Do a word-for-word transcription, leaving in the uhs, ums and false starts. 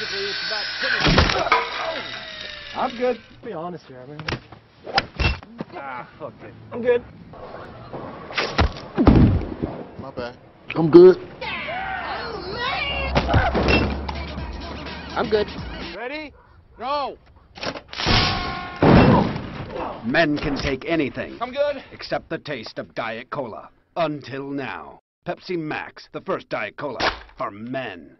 basically it's about finished. Oh, I'm good. Be honest here, I mean. Ah, fuck it. I'm good. My bad. I'm good. I'm good. Ready? Go! Men can take anything. I'm good. Except the taste of Diet Cola. Until now. Pepsi Max, the first Diet Cola, for men.